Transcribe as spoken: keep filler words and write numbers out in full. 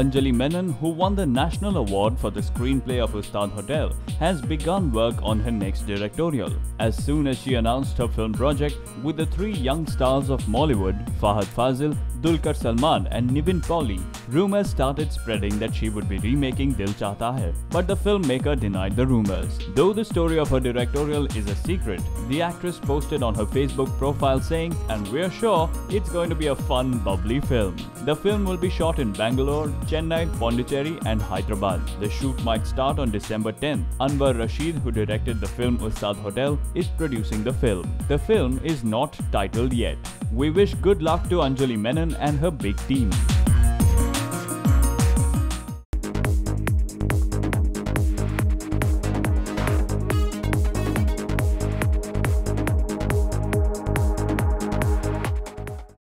Anjali Menon, who won the National Award for the screenplay of Ustad Hotel, has begun work on her next directorial. As soon as she announced her film project with the three young stars of Mollywood, Fahadh Faasil, Dulquer Salmaan and Nivin Pauly, rumors started spreading that she would be remaking Dil Chahta Hai. But the filmmaker denied the rumors. Though the story of her directorial is a secret, the actress posted on her Facebook profile saying, "And we're sure it's going to be a fun, bubbly film." The film will be shot in Bangalore, Chennai, Pondicherry and Hyderabad. The shoot might start on December tenth. Anwar Rashid, who directed the film Ustad Hotel, is producing the film. The film is not titled yet. We wish good luck to Anjali Menon and her big team.